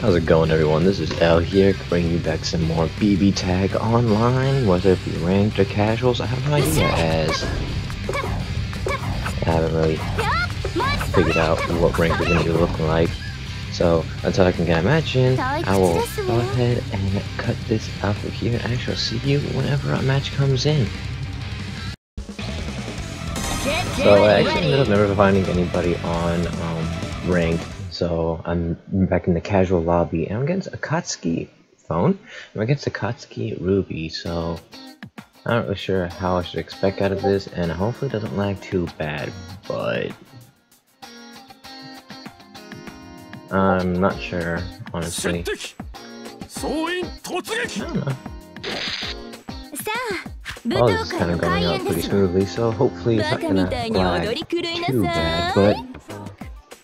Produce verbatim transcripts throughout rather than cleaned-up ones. How's it going, everyone? This is L here, bringing you back some more B B Tag Online, whether it be ranked or casuals. I have no idea, as I haven't really figured out what rank is going to be looking like. So, until I can imagine, I will go ahead and cut this out of here, and I shall see you whenever a match comes in. So, I actually ended up never finding anybody on um, ranked. So I'm back in the casual lobby, and I'm against Akatsuki phone. I'm against Akatsuki Ruby, so I'm not really sure how I should expect out of this, and hopefully it doesn't lag too bad, but I'm not sure, honestly. I don't know. All this is kind of going out pretty smoothly, so hopefully it's not gonna lag too bad, but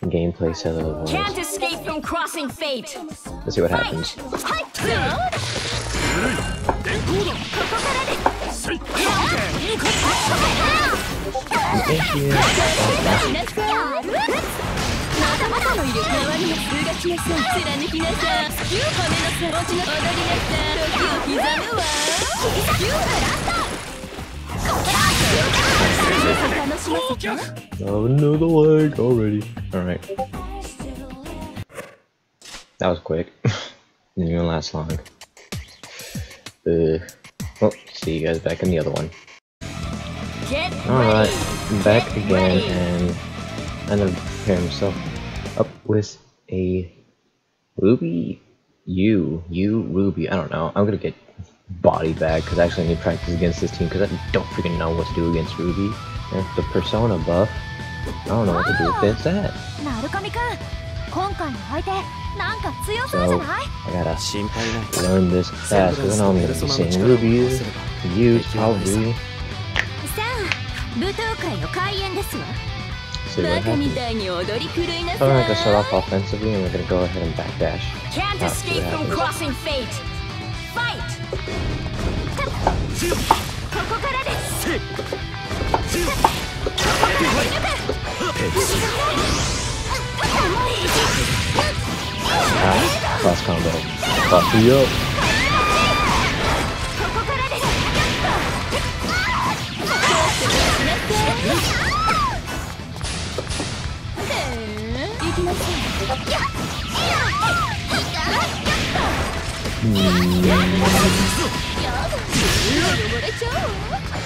gameplay set of the world. Can't escape from crossing fate. Let's see what happens. Oh no, the lag already. Alright. That was quick. Didn't even last long. Uh, well, see you guys back in the other one. Alright, back again, and I'm gonna pair himself up with a Ruby. You, you, Ruby. I don't know. I'm gonna get body bag because I actually need practice against this team because I don't freaking know what to do against Ruby. And the persona buff, I don't know what to do with this at. So I gotta learn this fast because I know I'm gonna be seeing Ruby, you probably. See what happens. Alright, I gotta start off offensively, and we're gonna go ahead and backdash. Can't escape from crossing fate. Fight! Alright, cross combo. Cross you up.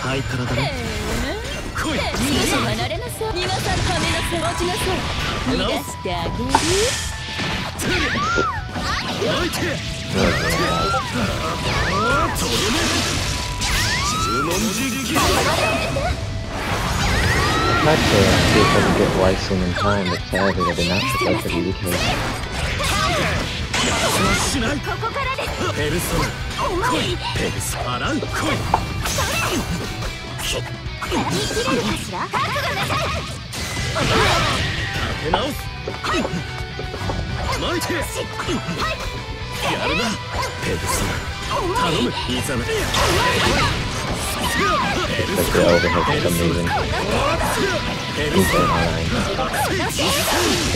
I'd say I see if I can get Lyson in time, but sadly I did not get that really close. Let's go. Yeah,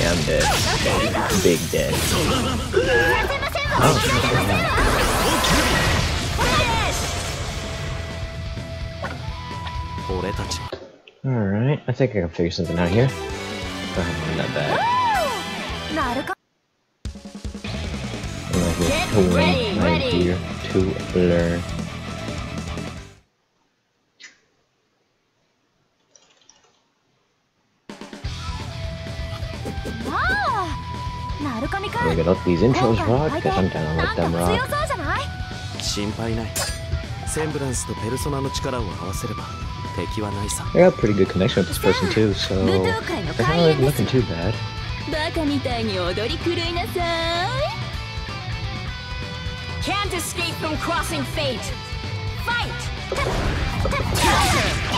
I'm dead. Big dead. Oh. Alright, I think I can figure something out here. Go ahead, not bad. I'm going to win, my dear tutor. I'm gonna let these intros rock because I'm down with them rock. I got a pretty good connection with this person too, so it's not really looking too bad. Can't escape from crossing fate. Fight!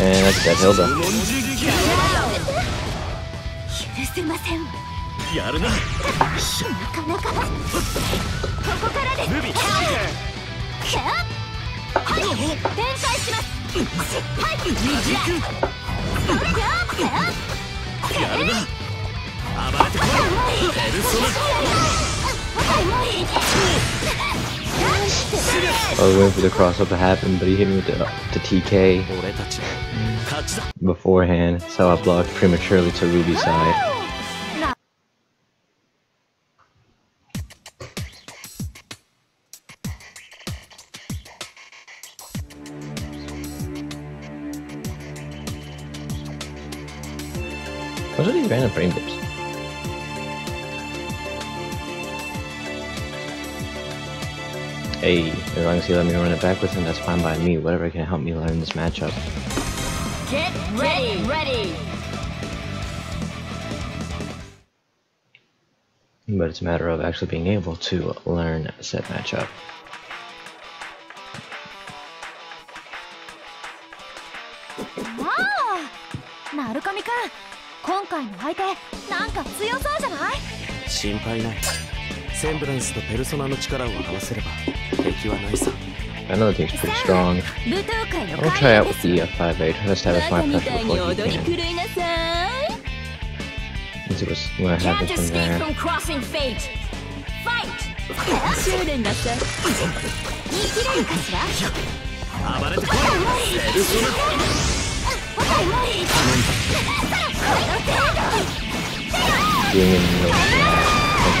And that's a dead Hilda. I was waiting for the cross up to happen, but he hit me with the, uh, the T K beforehand, so I blocked prematurely to Ruby's side. What are these random frame dips? Hey, as long as he let me run it back with him, that's fine by me. Whatever can help me learn this matchup. Get ready, ready. But it's a matter of actually being able to learn said matchup. Wow, Narukami-kun. 今回の相手、なんか強そうじゃない？心配ない。センブランスとペルソナの力を合わせれば敵はないさ。Another team's pretty strong. I'll try out with the F five eight. Let's have a smart touch before he can. Let's see what's gonna happen from there. Fight! Being in the middle of the match, that's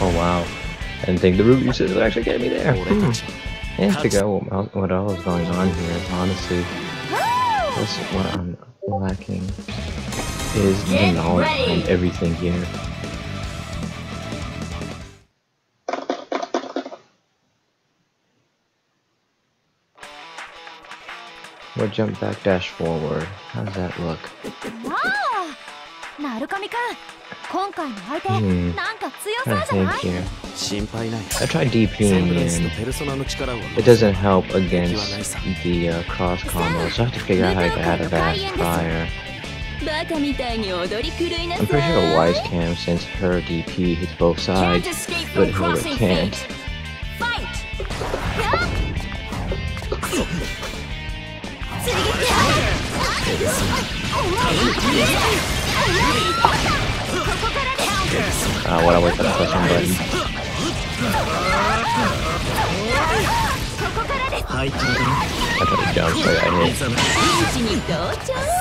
Oh wow. I didn't think the Ruby scissors actually get me there. Hmm. I didn't figure out what, what all is going on here, honestly. That's what I'm lacking, is the knowledge and everything here. We'll jump back dash forward. How does that look? Hmm. I think here. I tried DPing in. It doesn't help against the uh, cross combo, so I have to figure out how to get out of that fire. I'm pretty sure a wise cam, since her D P hits both sides, but Hilda can't. Uh, what I wait for the first one button. I tried to jump, but I hit. Hello?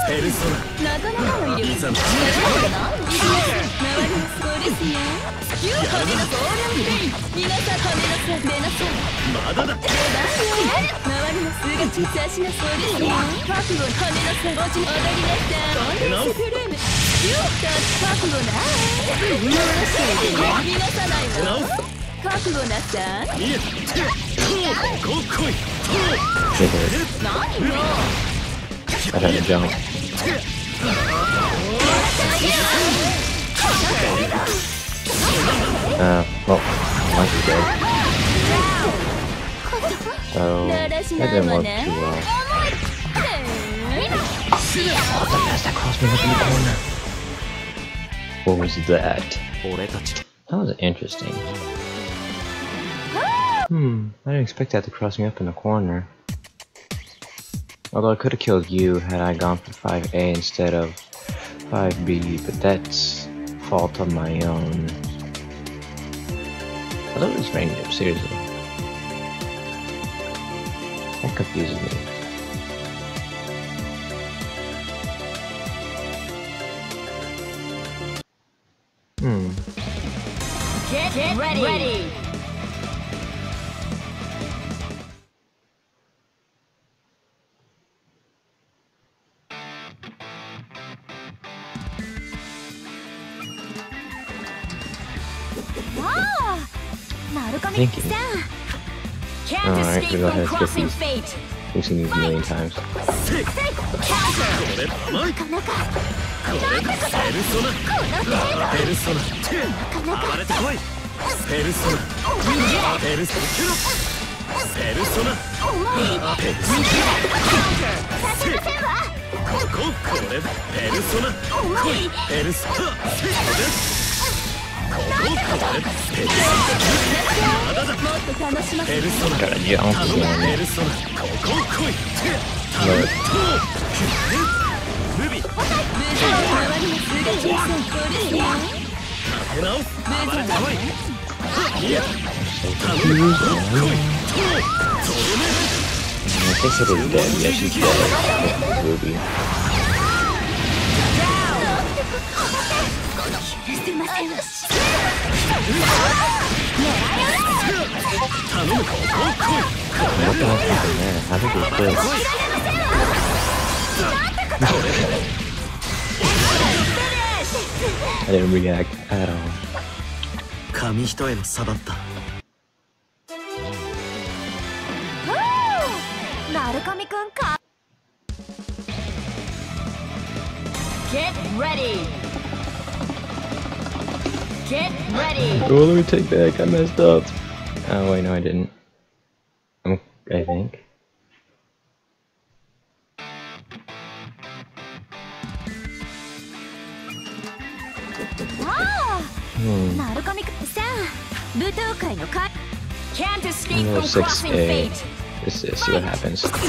I had to jump. Uh, well, might be dead. So, that didn't work too well. What the best that crossed me was in the corner. What was that? That was interesting. Hmm, I didn't expect that to cross me up in the corner. Although I could have killed you had I gone for five A instead of five B, but that's fault of my own. I love this range up, seriously. That confuses me. Hmm. Get, get ready. ready! Oh! Thank you. Alright, we go ahead and skip these. We've seen these a million times. Gotta jump again. Look. I guess it is dead. Yeah, she's dead. Ruby. What the hell happened there? How did it click? I didn't react at all. Get ready! Get ready! Oh, let me take back, I messed up! Oh wait, no I didn't. I think. Hmm. Can't escape from crossing fate. Let's see what happens. Okay.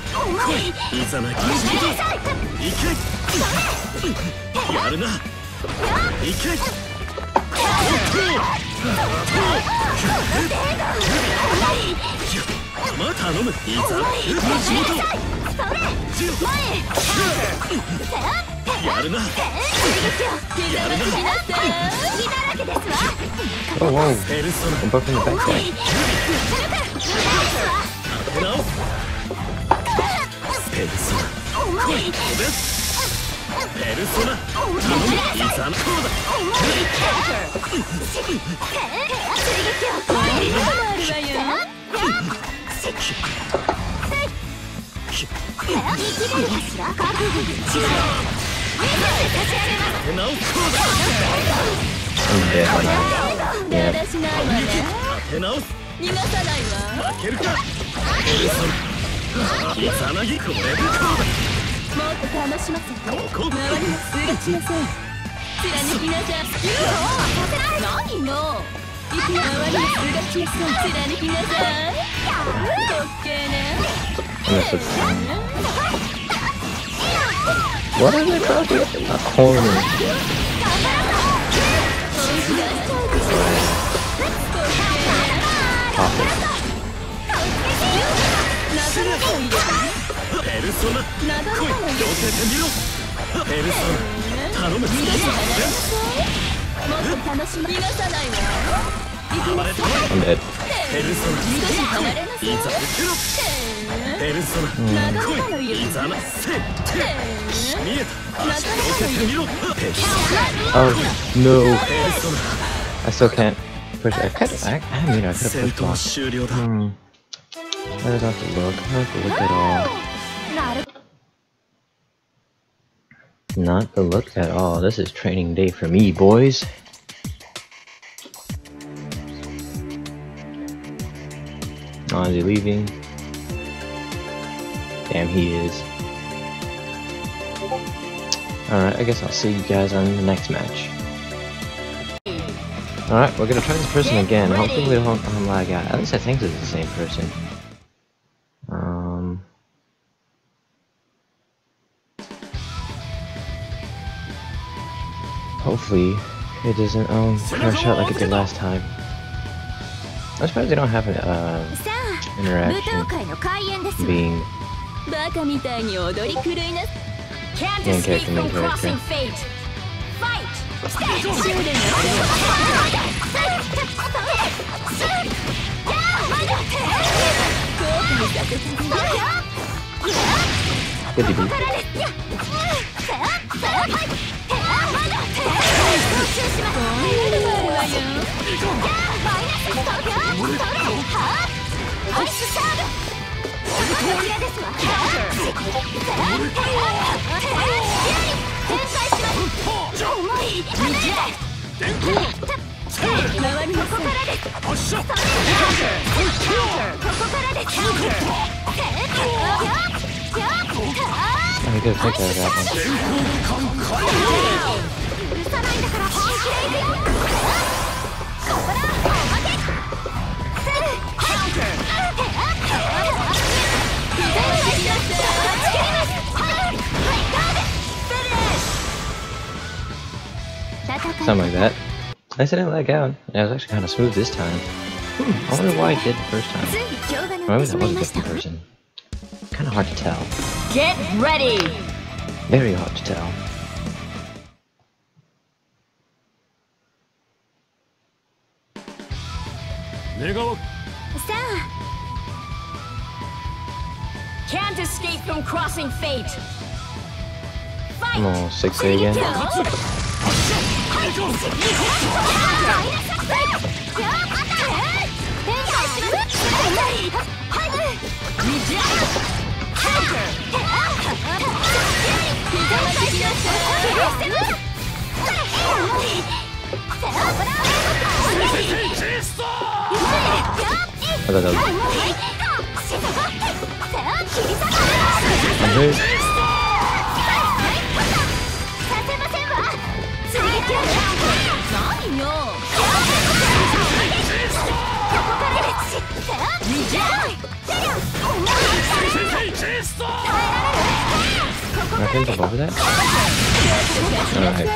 Oh wow, I'm buffing the backside. I'm もっと楽しませて。ここ周りにすがちなさい。貫きなさい。貫きなさい。What are they talking about? Horny. I'm dead. Oh no! I still can't push. I can't. I, I mean, I could have pushed off. Hmm. I don't have to look. I don't have to look at all. is not the look at all. This is training day for me, boys. Oh, is he leaving? Damn, he is. Alright, I guess I'll see you guys on the next match. Alright, we're gonna try this person again. Hopefully we don't um, lag out. At least I think it's the same person. Um... Hopefully it doesn't um, crash out like it did last time. I'm surprised they don't have an uh, interaction being main character main character. I guess I got that one. Something like that. I said it lag out, and it was actually kind of smooth this time. Hmm, I wonder why I did the first time. Or maybe that was a different person. Kind of hard to tell. Get ready! Very hard to tell. Can't escape from crossing fate. Fight. Oh, six A again. I think I'm over that? Alright.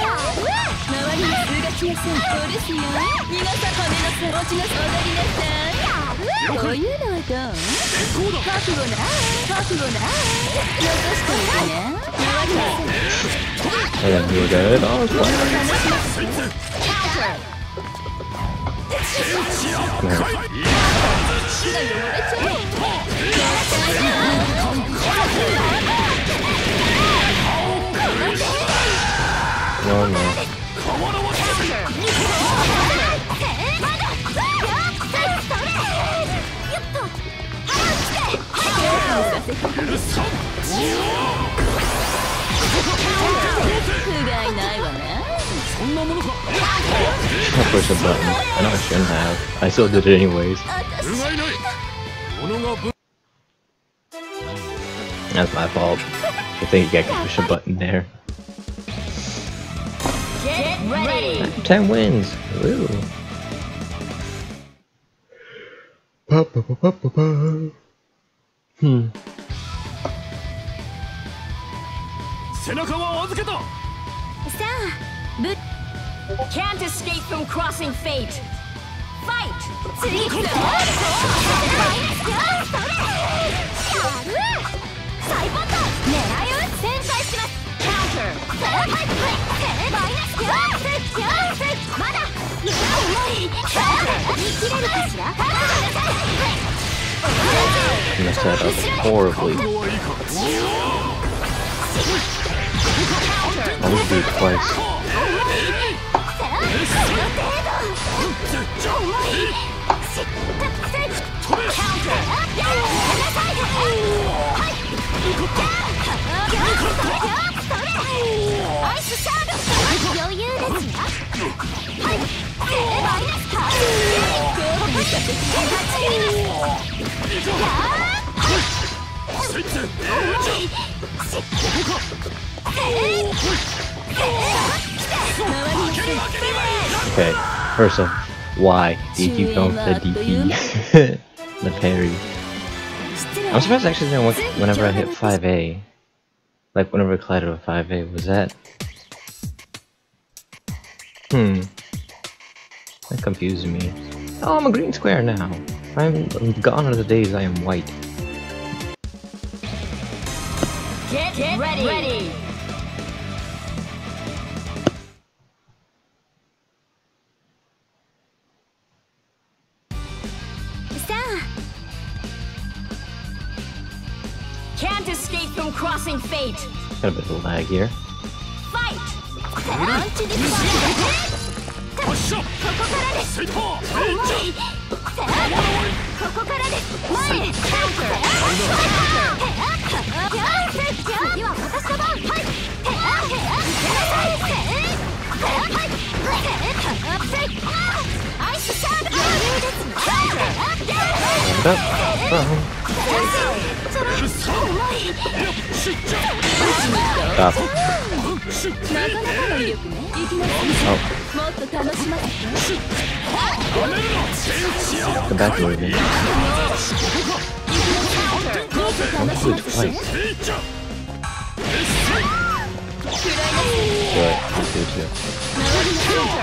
No, no. I pushed a button. I know I shouldn't have. I still did it anyways. That's my fault. I think I can push a button there. ten wins! Woo! Hmm. Can't escape from crossing fate. Fight! I messed that up horribly. I would do it twice. First off, why did you count the D P? The parry. I'm surprised actually that whenever I hit five A, like whenever I collided with five A, was that? Hmm. That confused me. Oh, I'm a green square now. I'm gone are the days I am white. Get, Get ready. ready. Can't escape from crossing fate. Got a bit of a lag here. Fight! Counter! Stop. Oh. Come back to it again. One, two, twice. Good. Let's do it.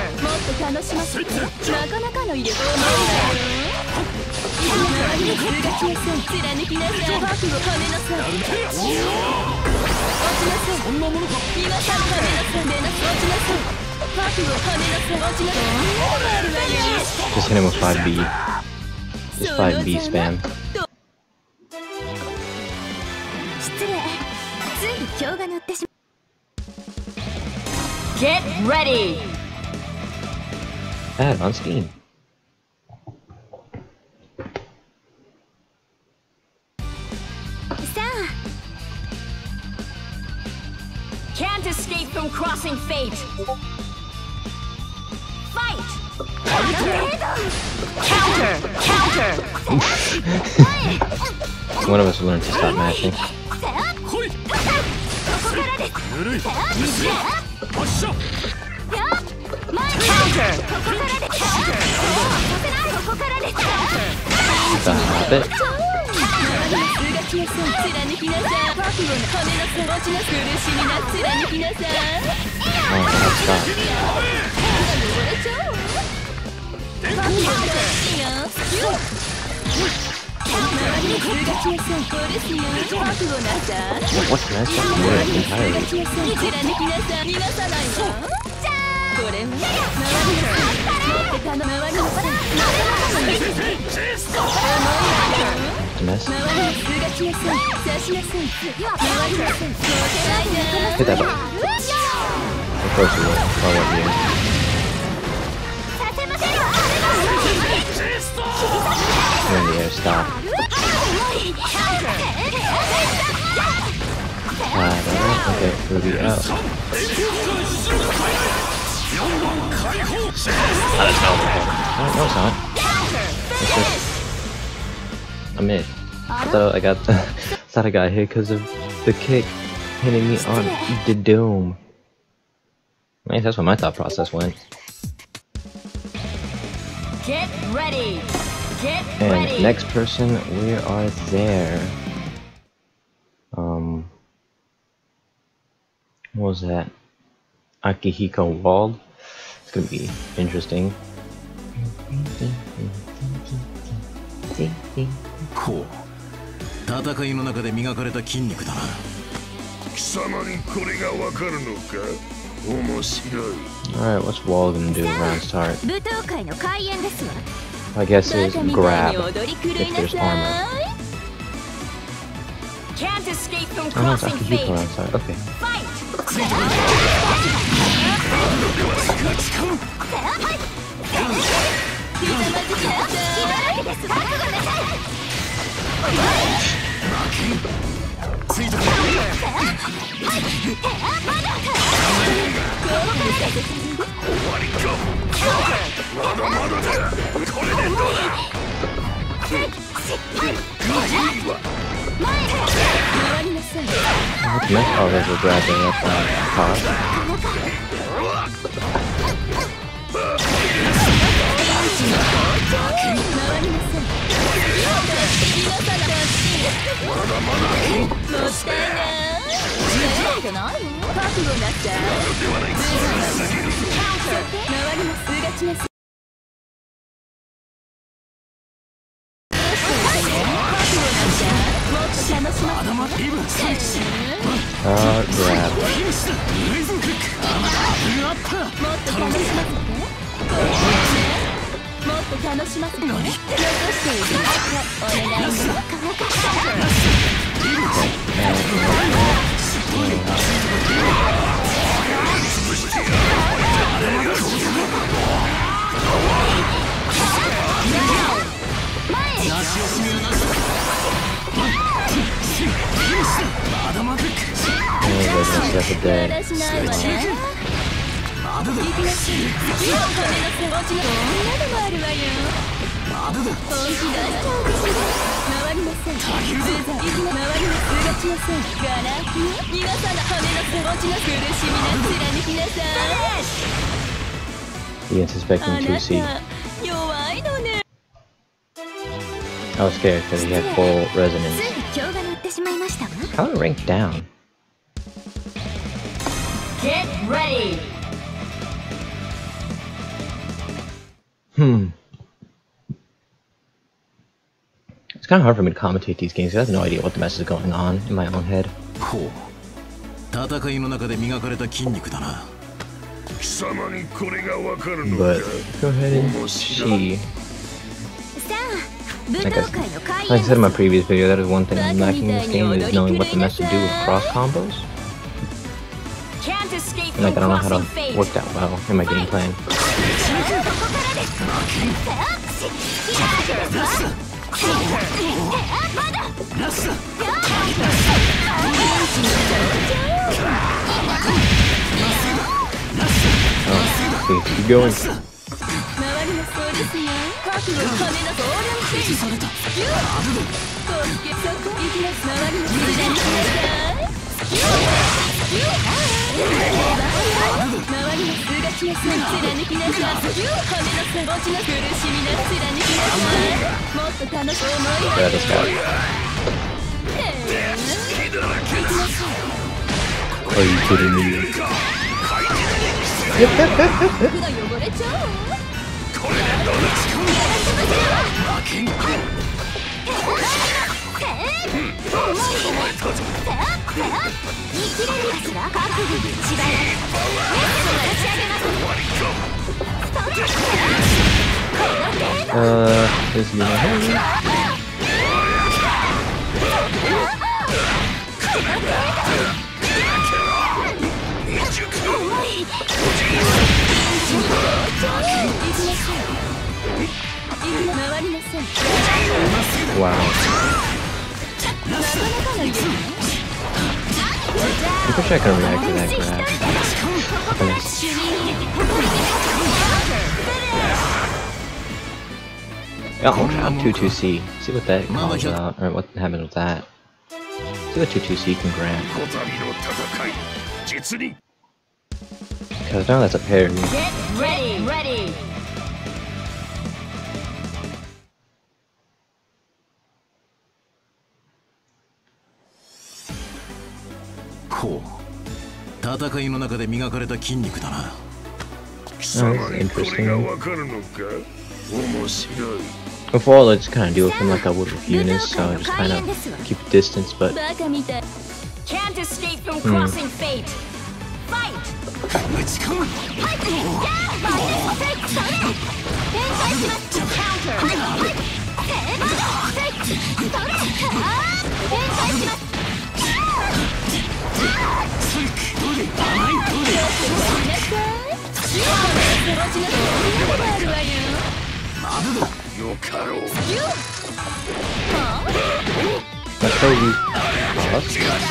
Just hit him with five B. Just five B spam. Get ready. Bad on Steam. Can't escape from crossing fate. Fight! Counter! Counter! One of us will learn to stop mashing. Stop it. What's next? Entirely. Mess. Hit that button. Of course we will. Follow the air. Stop. Ah, okay, Ruby out. Oh, that's not okay. No, it's not. I'm in. So I got the thought I got hit because of the kick hitting me on the dome. I mean, that's what my thought process went. Get ready. Get and ready. Next person, we are there. Um, what was that? Akihiko Wald. It's gonna be interesting. Cool. Alright, what's Wall gonna do around start? I guess is grab if there's armor. Can't escape from crossing fate. Okay. Fight. I'm まだまだ。 Oh, crap. That's a day. He is suspecting two C. I was scared because he had full resonance. How to rank down? Get ready. Hmm. It's kind of hard for me to commentate these games. I have no idea what the mess is going on in my own head. But go ahead and see. Like I, like I said in my previous video, that is one thing I'm lacking in this game is knowing what the mess to do with cross combos. And like, I don't know how to work that well in my game plan. Oh, please keep going. That is bad. Are you kidding me? Uh, this is wow. I wish I could react to that grab. Oh, two two C. See what that calls out, or what happened with that. See what two two C can grab. Because now that's a parry. Get ready, ready! Oh, interesting. Overall, I just kind of deal with him like I would with Yunus, so I just kind of keep distance, but... Can't escape from crossing fate. Fight! That's how you cross. Uh-huh.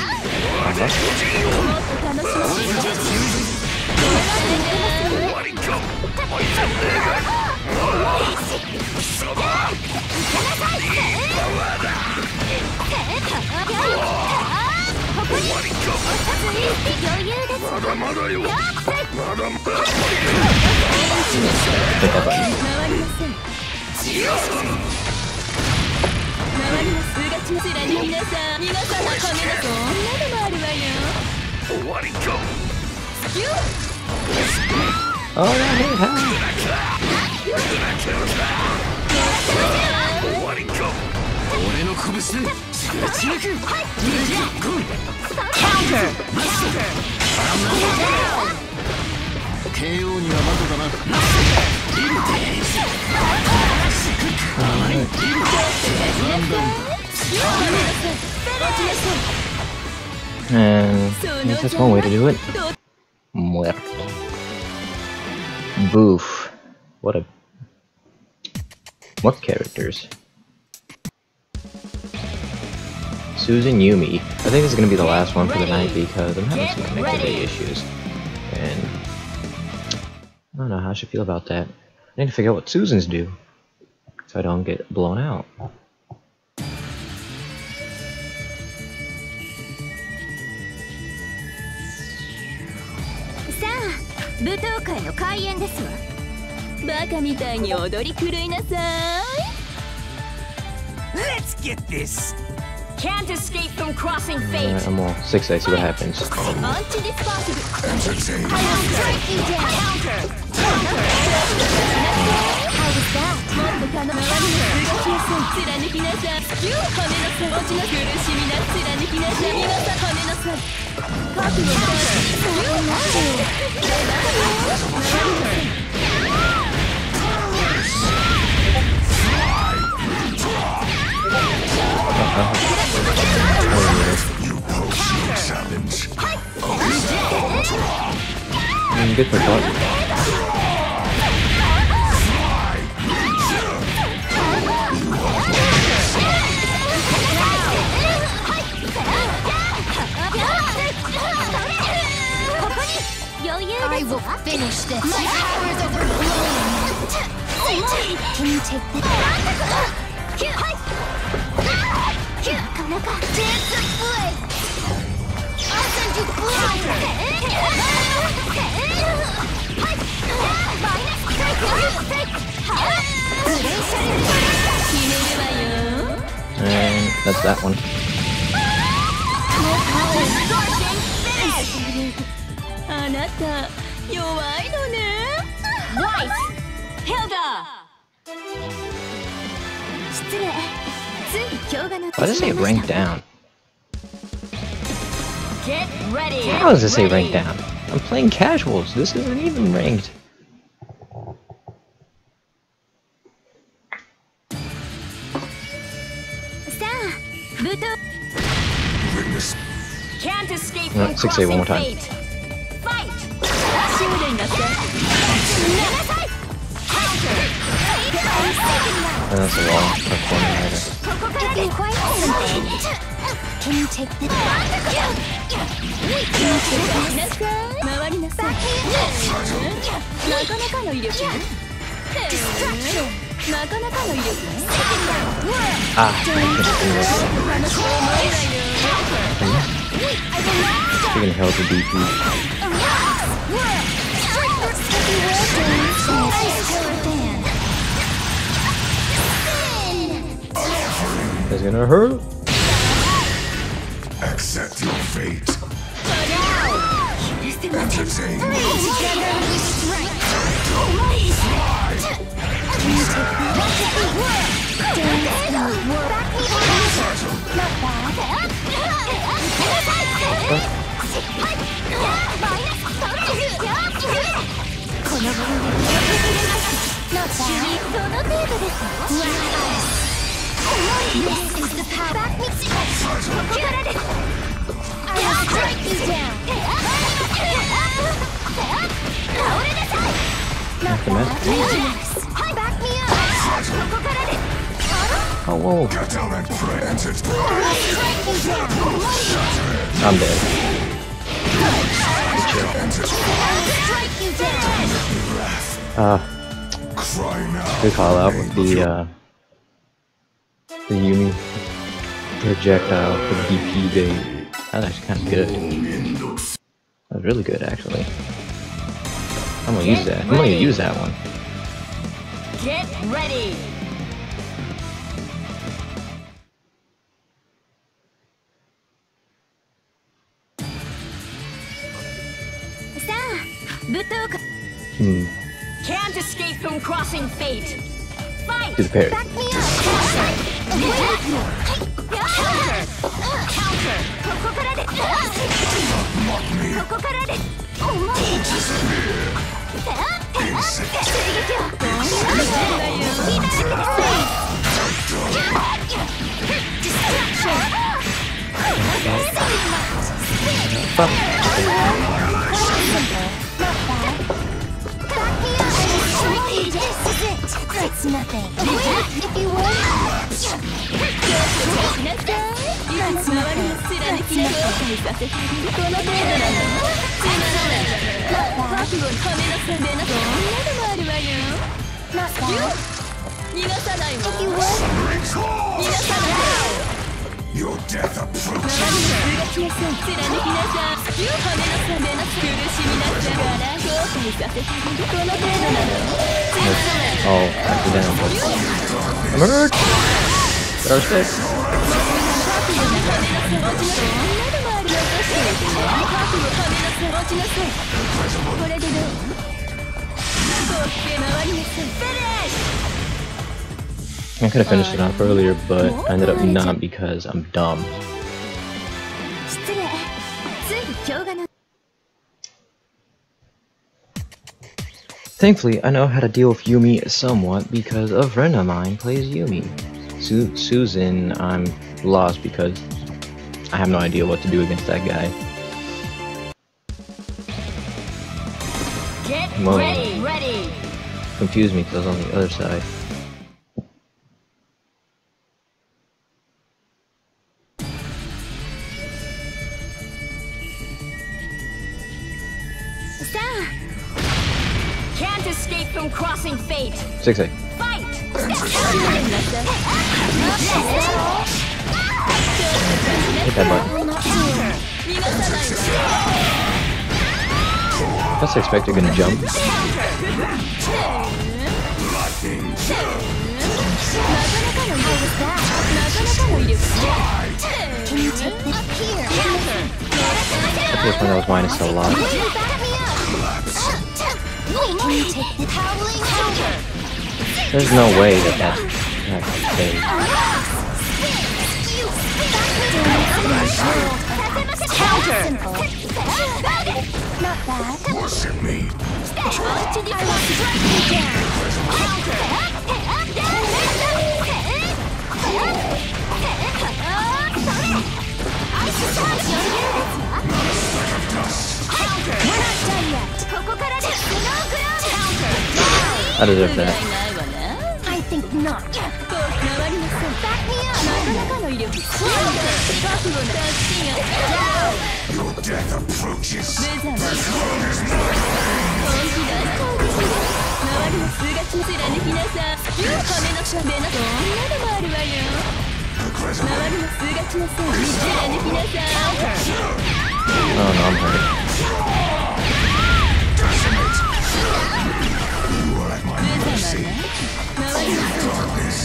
And there's just one way to do it. Muerto. Boof. What a... What characters? Susan, Yumi. I think this is gonna be the last one for the night because I'm having some connectivity issues. And... I don't know how I should feel about that. I need to figure out what Susan's do, so I don't get blown out. Let's get this. Can't escape from crossing fate. Uh, I'm all six. I see what happens. I'm good for that. I will finish this. My power is overflowing. Can you take this? And that's that one. Why does it say rank down? Get ready. How does it say rank down? I'm playing casuals. This isn't even ranked. Can't escape from crossing fate. One more time. Oh, that's a long performance. Can you take the Ah, it's gonna hurt. Accept your fate. Entertain. Not this is the path. Back mix it up. I will break you down. Back me up. Oh, whoa. I'm dead. Uh, good call out with the, uh, the Yumi projectile for D P bait. That was actually kind of good. That was really good, actually. I'm gonna use that. I'm gonna use that one. Get ready. Hmm. Can't escape from crossing fate. Fight! She's parried. Back me up! Counter! This is it. It's nothing. If you want, that's nothing. Your death approaches. Oh, I put down, but I'm hurt! That was sick. I could have finished it off earlier, but I ended up not because I'm dumb. Thankfully, I know how to deal with Yumi somewhat because a friend of mine plays Yumi. Su Susan, I'm lost because I have no idea what to do against that guy. Get Whoa. ready, ready. Confused me because I was on the other side. Six eight. Fight! Hit that button. I just expect you're gonna jump. I just when I was minus a lot. There's no way that that's not the case. Counter! Not bad. Worship me. I deserve that. Not. Your death approaches. Oh no, I'm hurt. You are at my mercy. Darkness. Darkness.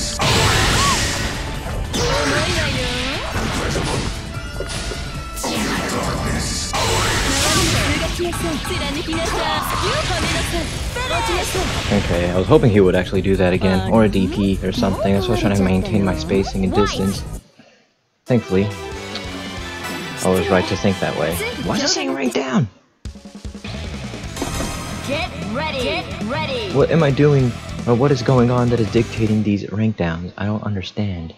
Okay, I was hoping he would actually do that again, or a D P or something. That's why I was trying to maintain my spacing and distance. Thankfully, I was right to think that way. Why is it saying right down? Get ready. Get ready. What am I doing? Or what is going on that is dictating these rank downs? I don't understand.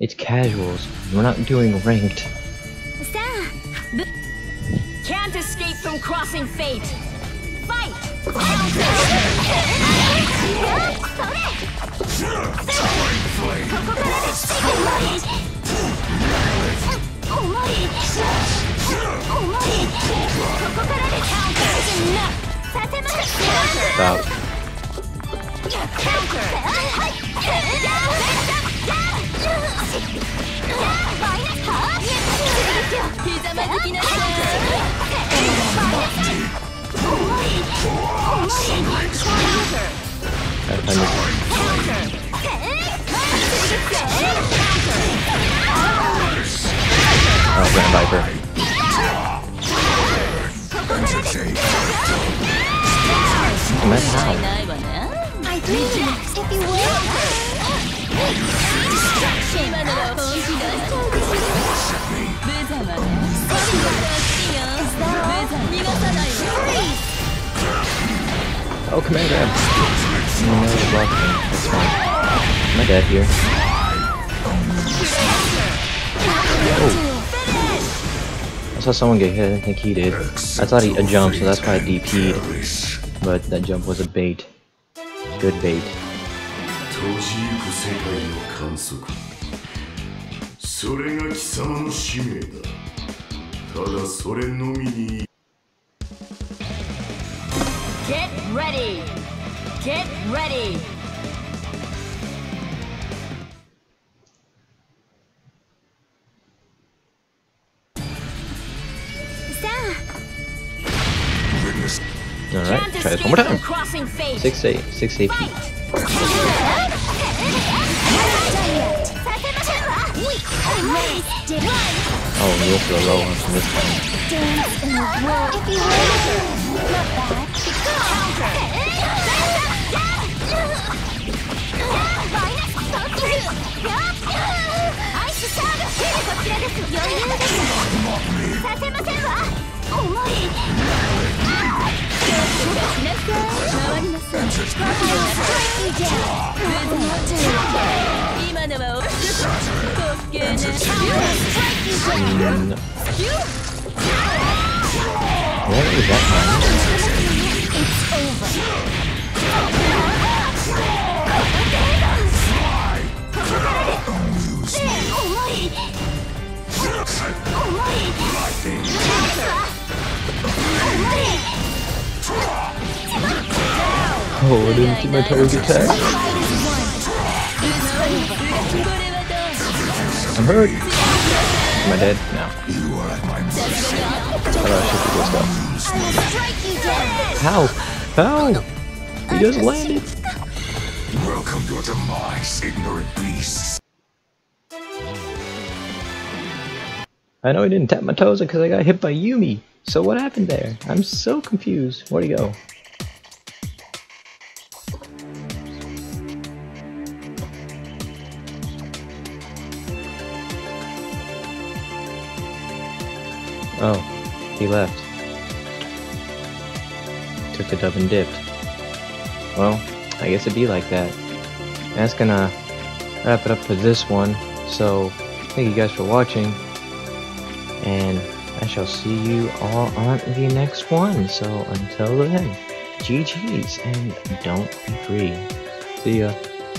It's casuals. We're not doing ranked. Can't escape from crossing fate. Fight! Stop. Oh, Grand Viper. mess up. I do, if you will. Oh, Commander! No, they blocked me. That's fine. My dad here. Oh. I saw someone get hit. I didn't think he did. I thought he jumped, so that's why I D P'd. But that jump was a bait. Good bait. Get ready! Get ready! Alright, try this one more time. six eight, six A P. Oh, you'll feel low on this time. Mm. Oh, I didn't see my target attack. I'm hurt. Am I dead? No. How? How? He just landed. Welcome your demise, ignorant beasts. I know I didn't tap my toes because I got hit by Yumi. So what happened there? I'm so confused. Where'd he go? Oh, he left. Took the dub and dipped. Well, I guess it'd be like that. And that's gonna wrap it up for this one. So, thank you guys for watching. And I shall see you all on the next one. So, until then, G G's and don't be free. See ya.